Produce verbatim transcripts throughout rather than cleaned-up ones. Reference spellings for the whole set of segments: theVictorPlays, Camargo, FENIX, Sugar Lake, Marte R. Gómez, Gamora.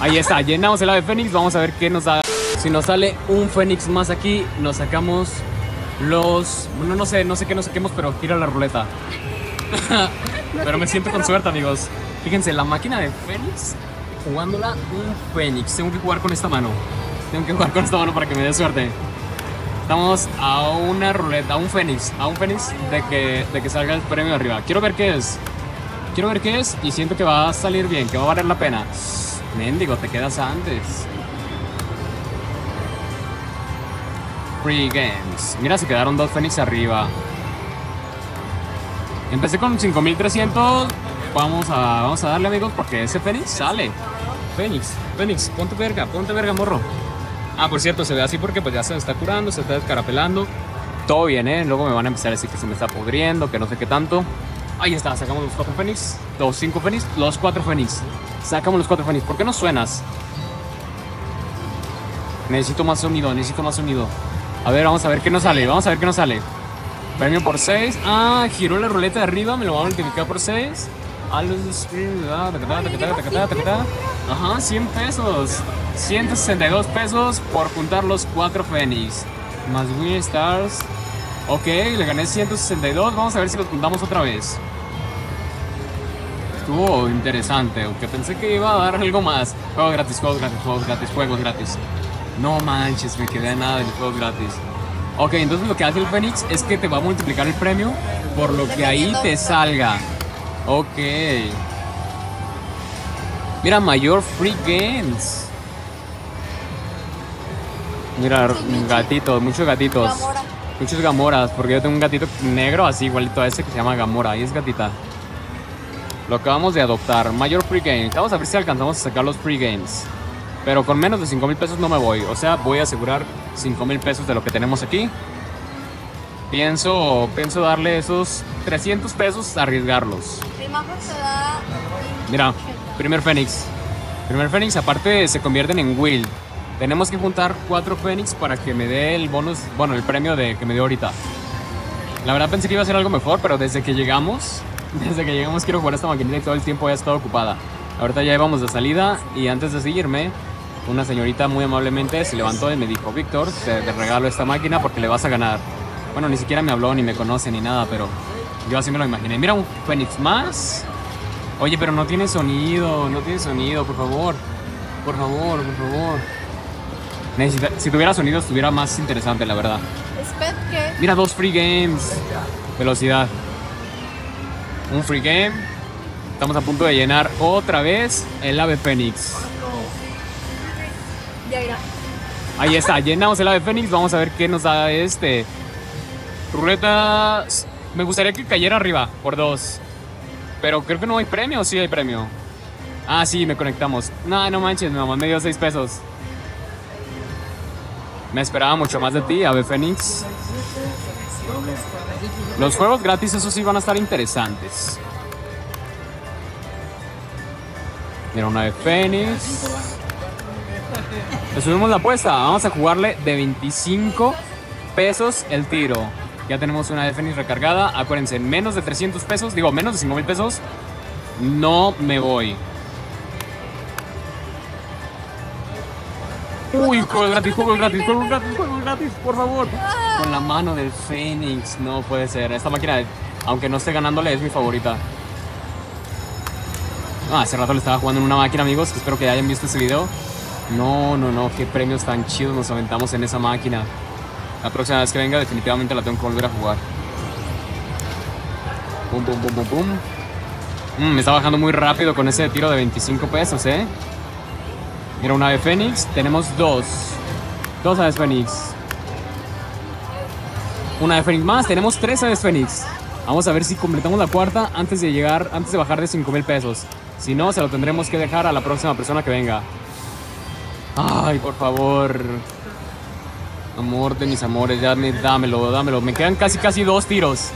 Ahí está, llenamos el ave fénix, vamos a ver qué nos da. Si nos sale un fénix más aquí, nos sacamos los... Bueno, no sé, no sé qué nos saquemos, pero gira la ruleta. Pero me siento con suerte, amigos. Fíjense, la máquina de fénix, jugándola un fénix. Tengo que jugar con esta mano. Tengo que jugar con esta mano para que me dé suerte. Estamos a una ruleta, a un fénix. A un fénix de que, de que salga el premio de arriba. Quiero ver qué es. Quiero ver qué es y siento que va a salir bien, que va a valer la pena. Mendigo, te quedas antes. Free games. Mira, se quedaron dos fénix arriba. Empecé con cinco mil trescientos. Vamos a, vamos a darle, amigos, porque ese fénix sale. Fénix, fénix, ponte verga, ponte verga, morro. Ah, por cierto, se ve así porque pues ya se está curando, se está descarapelando. Todo bien, ¿eh? Luego me van a empezar a decir que se me está pudriendo, que no sé qué tanto. Ahí está, sacamos los cuatro fénix. Los cinco fénix, los cuatro fénix. Sacamos los cuatro fénix. ¿Por qué no suenas? Necesito más sonido, necesito más sonido. A ver, vamos a ver qué nos sale, vamos a ver qué nos sale. Premio por seis. Ah, giró la ruleta de arriba, me lo va a multiplicar por seis. Ajá, cien pesos. ciento sesenta y dos pesos por juntar los cuatro fénix. Más Win Stars. Ok, le gané ciento sesenta y dos. Vamos a ver si los juntamos otra vez. Estuvo interesante, aunque pensé que iba a dar algo más. Juegos gratis, juegos gratis, juegos gratis, juegos gratis. No manches, me quedé nada de los juegos gratis. Ok, entonces lo que hace el fénix es que te va a multiplicar el premio por lo que ahí te salga. Ok. Mira, mayor free games. Mira, gatitos, muchos gatitos. Muchos gamoras, porque yo tengo un gatito negro así igualito a ese que se llama Gamora. Y es gatita. Lo acabamos de adoptar. Mayor free games. Vamos a ver si alcanzamos a sacar los free games. Pero con menos de cinco mil pesos no me voy. O sea, voy a asegurar cinco mil pesos de lo que tenemos aquí. Pienso, pienso darle esos trescientos pesos, arriesgarlos. Mira, primer fénix. Primer fénix, aparte se convierten en Will. Tenemos que juntar cuatro fénix para que me dé el bonus, bueno, el premio de que me dio ahorita. La verdad pensé que iba a ser algo mejor, pero desde que llegamos, desde que llegamos quiero jugar esta maquinita y todo el tiempo ya estado ocupada. Ahorita ya íbamos de salida y antes de seguirme, una señorita muy amablemente se levantó y me dijo: Víctor, te, te regalo esta máquina porque le vas a ganar. Bueno, ni siquiera me habló, ni me conoce, ni nada, pero yo así me lo imaginé. Mira, un fénix más. Oye, pero no tiene sonido, no tiene sonido, por favor. Por favor, por favor. Necesita, si tuviera sonido estuviera más interesante, la verdad. Mira, dos free games. Velocidad. Un free game. Estamos a punto de llenar otra vez el ave fénix. Ahí está, llenamos el ave fénix. Vamos a ver qué nos da este. Ruleta. Me gustaría que cayera arriba por dos. Pero creo que no hay premio. Sí hay premio. Ah, sí, me conectamos. No, no manches, mamá, me dio seis pesos. Me esperaba mucho más de ti, ave fénix. Los juegos gratis, esos sí van a estar interesantes. Mira, una ave fénix. Le subimos la apuesta. Vamos a jugarle de veinticinco pesos el tiro. Ya tenemos una ave fénix recargada. Acuérdense, menos de trescientos pesos, digo, menos de cinco mil pesos, no me voy. Uy, juego gratis, juego gratis, juego gratis, juego gratis, por favor. Con la mano del fénix, no puede ser. Esta máquina, aunque no esté ganándole, es mi favorita. Ah, hace rato le estaba jugando en una máquina, amigos, que espero que hayan visto este video. No, no, no, qué premios tan chidos nos aventamos en esa máquina. La próxima vez que venga, definitivamente la tengo que volver a jugar. Pum, pum, pum, pum, pum. Mm, me está bajando muy rápido con ese tiro de veinticinco pesos, ¿eh? Mira, una ave fénix. Tenemos dos. Dos aves fénix. Una ave fénix más. Tenemos tres aves fénix. Vamos a ver si completamos la cuarta antes de llegar, antes de bajar de cinco mil pesos. Si no, se lo tendremos que dejar a la próxima persona que venga. Ay, por favor. Amor de mis amores, ya me, dámelo, dámelo. Me quedan casi, casi dos tiros.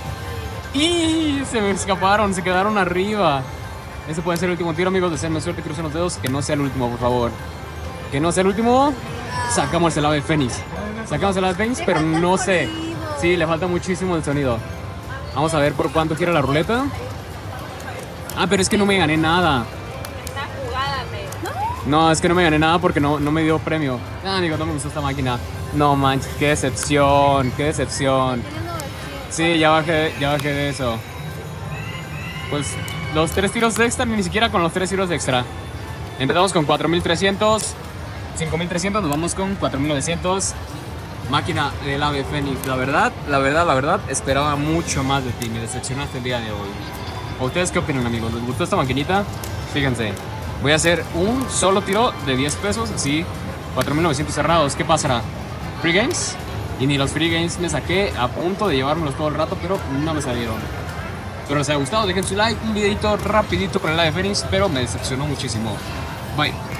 Y se me escaparon, se quedaron arriba. Ese puede ser el último tiro, amigos. Deseenme suerte, crucen los dedos. Que no sea el último, por favor. Que no sea el último. Sacamos el ave fénix. Sacamos el ave fénix, pero no sé. Sí, le falta muchísimo el sonido. Vamos a ver por cuánto gira la ruleta. Ah, pero es que no me gané nada. No, es que no me gané nada porque no, no me dio premio. Ah, digo, no me gustó esta máquina. No manches, qué decepción, qué decepción. Sí, ya bajé, ya bajé de eso. Pues los tres tiros extra, ni siquiera con los tres tiros extra. Empezamos con cuatro mil trescientos, cinco mil trescientos, nos vamos con cuatro mil novecientos. Máquina del ave Fénix, la verdad, la verdad, la verdad, esperaba mucho más de ti, me decepcionaste el día de hoy. ¿Ustedes qué opinan, amigos? ¿Les gustó esta maquinita? Fíjense, voy a hacer un solo tiro de diez pesos, así, cuatro mil novecientos cerrados. ¿Qué pasará? ¿Free games? Y ni los free games me saqué, a punto de llevármelos todo el rato, pero no me salieron. Pero les haya gustado, dejen su like, un videito rapidito con el ave Fénix, pero me decepcionó muchísimo. Bye.